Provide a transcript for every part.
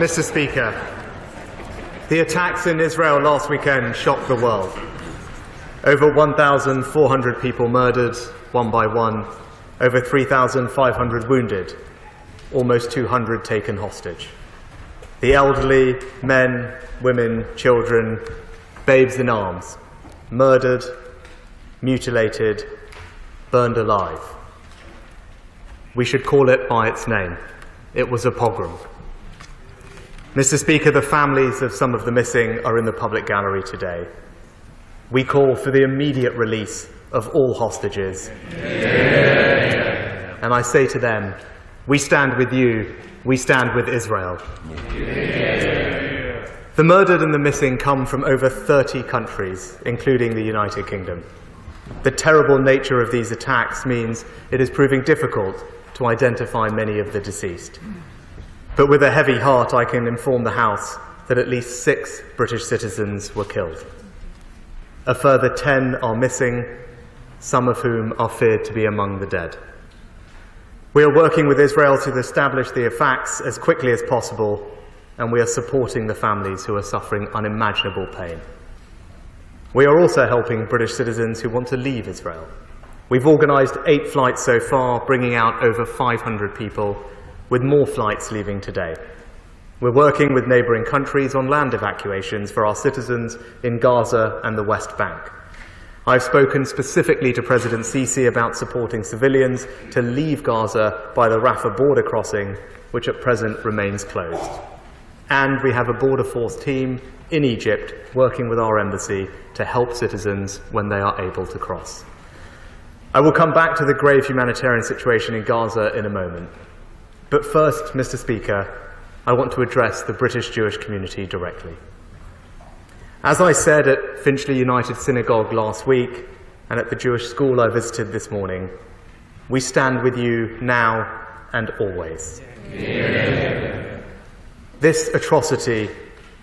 Mr. Speaker, the attacks in Israel last weekend shocked the world. Over 1,400 people murdered, one by one, over 3,500 wounded, almost 200 taken hostage. The elderly, men, women, children, babes in arms, murdered, mutilated, burned alive. We should call it by its name. It was a pogrom. Mr. Speaker, the families of some of the missing are in the public gallery today. We call for the immediate release of all hostages. Yeah. And I say to them, we stand with you, we stand with Israel. Yeah. The murdered and the missing come from over 30 countries, including the United Kingdom. The terrible nature of these attacks means it is proving difficult to identify many of the deceased. But with a heavy heart, I can inform the House that at least 6 British citizens were killed. A further 10 are missing, some of whom are feared to be among the dead. We are working with Israel to establish the facts as quickly as possible, and we are supporting the families who are suffering unimaginable pain. We are also helping British citizens who want to leave Israel. We've organised 8 flights so far, bringing out over 500 people, with more flights leaving today. We're working with neighbouring countries on land evacuations for our citizens in Gaza and the West Bank. I've spoken specifically to President Sisi about supporting civilians to leave Gaza by the Rafah border crossing, which at present remains closed. And we have a border force team in Egypt working with our embassy to help citizens when they are able to cross. I will come back to the grave humanitarian situation in Gaza in a moment. But first, Mr. Speaker, I want to address the British Jewish community directly. As I said at Finchley United Synagogue last week and at the Jewish school I visited this morning, we stand with you now and always. Yeah. This atrocity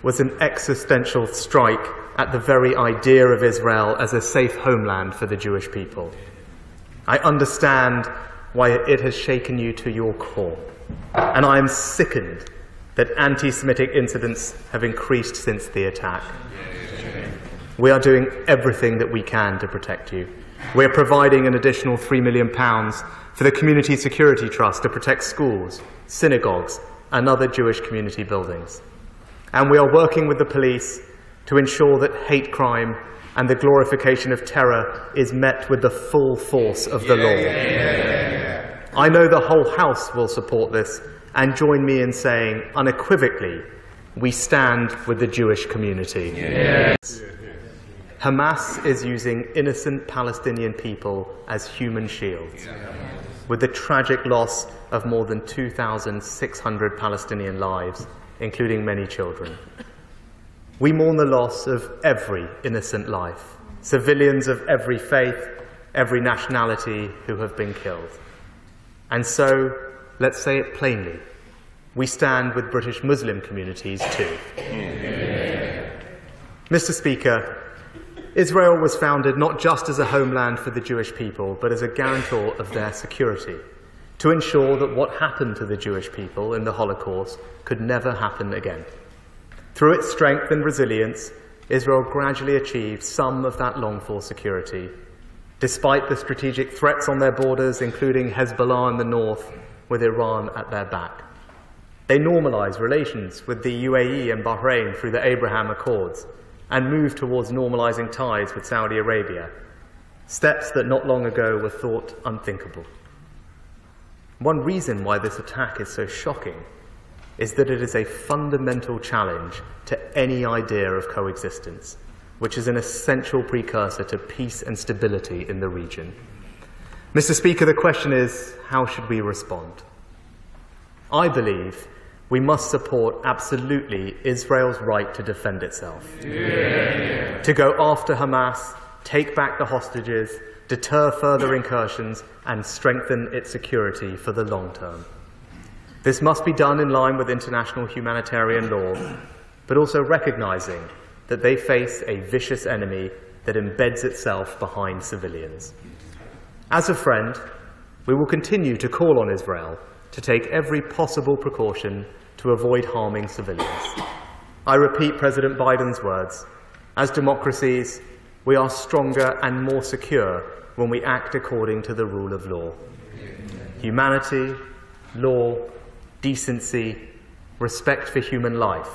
was an existential strike at the very idea of Israel as a safe homeland for the Jewish people. I understand why it has shaken you to your core. And I am sickened that anti-Semitic incidents have increased since the attack. We are doing everything that we can to protect you. We are providing an additional £3 million for the Community Security Trust to protect schools, synagogues and other Jewish community buildings. And we are working with the police to ensure that hate crime and the glorification of terror is met with the full force of the law. I know the whole House will support this and join me in saying unequivocally, we stand with the Jewish community. Yes. Hamas is using innocent Palestinian people as human shields, with the tragic loss of more than 2,600 Palestinian lives, including many children. We mourn the loss of every innocent life, civilians of every faith, every nationality who have been killed. And so, let's say it plainly, we stand with British Muslim communities too. Yeah. Mr. Speaker, Israel was founded not just as a homeland for the Jewish people, but as a guarantor of their security, to ensure that what happened to the Jewish people in the Holocaust could never happen again. Through its strength and resilience, Israel gradually achieved some of that longed-for security, despite the strategic threats on their borders, including Hezbollah in the north, with Iran at their back. They normalised relations with the UAE and Bahrain through the Abraham Accords, and moved towards normalising ties with Saudi Arabia, steps that not long ago were thought unthinkable. One reason why this attack is so shocking is that it is a fundamental challenge to any idea of coexistence, which is an essential precursor to peace and stability in the region. Mr. Speaker, the question is, how should we respond? I believe we must support absolutely Israel's right to defend itself, yeah. To go after Hamas, take back the hostages, deter further incursions, and strengthen its security for the long term. This must be done in line with international humanitarian law, but also recognising that they face a vicious enemy that embeds itself behind civilians. As a friend, we will continue to call on Israel to take every possible precaution to avoid harming civilians. I repeat President Biden's words. As democracies, we are stronger and more secure when we act according to the rule of law. Humanity, law, decency, respect for human life.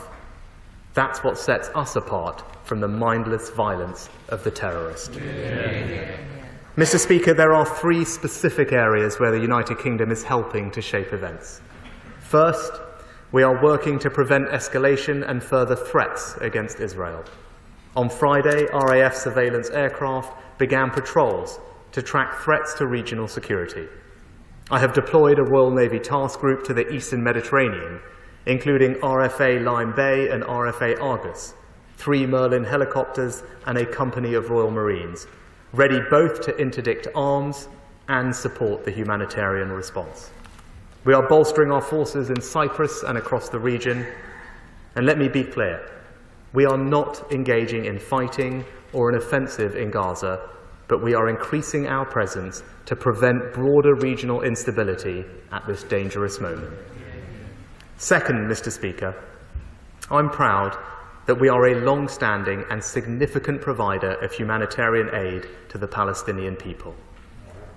That's what sets us apart from the mindless violence of the terrorist. Yeah. Mr. Speaker, there are three specific areas where the United Kingdom is helping to shape events. First, we are working to prevent escalation and further threats against Israel. On Friday, RAF surveillance aircraft began patrols to track threats to regional security. I have deployed a Royal Navy task group to the Eastern Mediterranean, including RFA Lyme Bay and RFA Argus, 3 Merlin helicopters and a company of Royal Marines, ready both to interdict arms and support the humanitarian response. We are bolstering our forces in Cyprus and across the region. And let me be clear, we are not engaging in fighting or an offensive in Gaza, but we are increasing our presence to prevent broader regional instability at this dangerous moment. Second, Mr. Speaker, I'm proud that we are a long-standing and significant provider of humanitarian aid to the Palestinian people.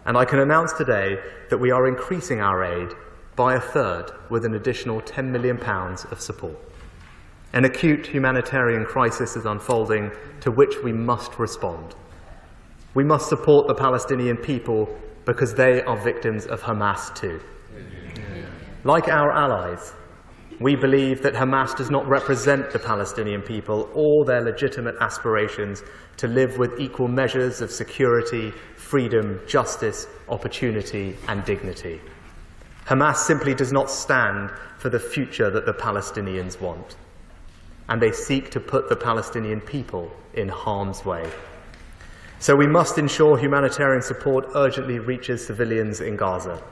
And I can announce today that we are increasing our aid by a third with an additional £10 million of support. An acute humanitarian crisis is unfolding to which we must respond. We must support the Palestinian people because they are victims of Hamas too. Like our allies, we believe that Hamas does not represent the Palestinian people or their legitimate aspirations to live with equal measures of security, freedom, justice, opportunity, and dignity. Hamas simply does not stand for the future that the Palestinians want, and they seek to put the Palestinian people in harm's way. So we must ensure humanitarian support urgently reaches civilians in Gaza.